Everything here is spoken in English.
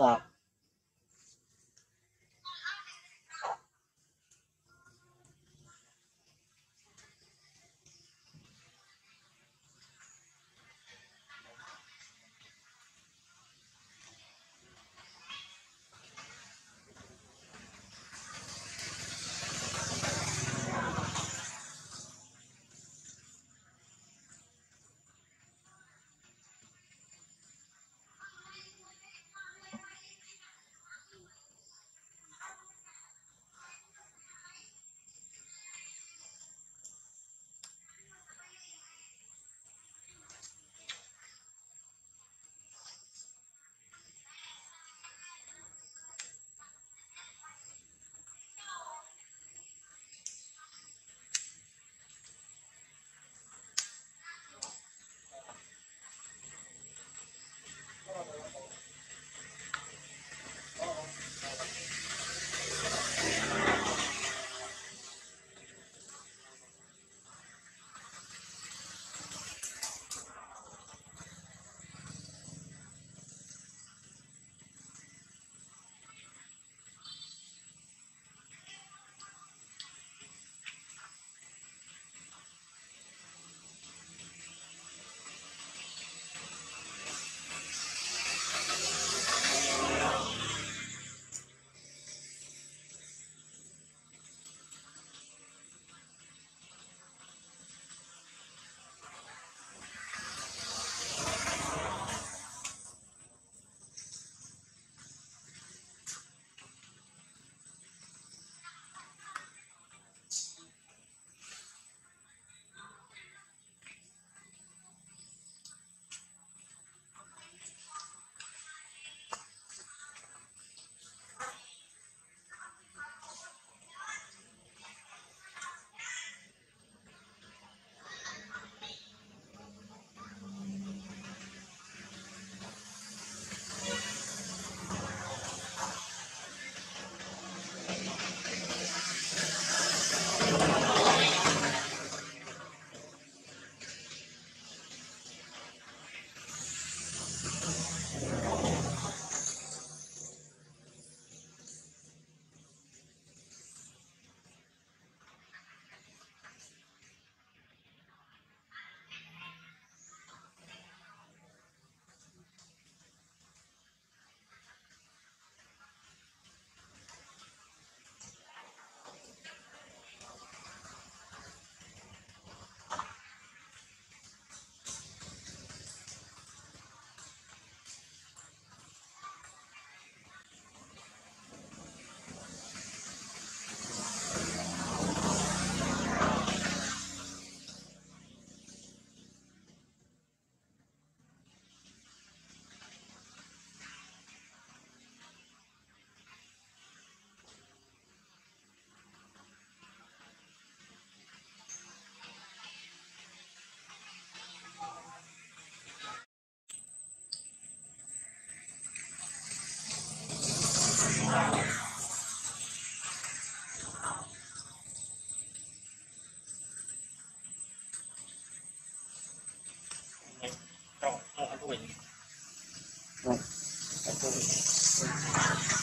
o'clock. Right.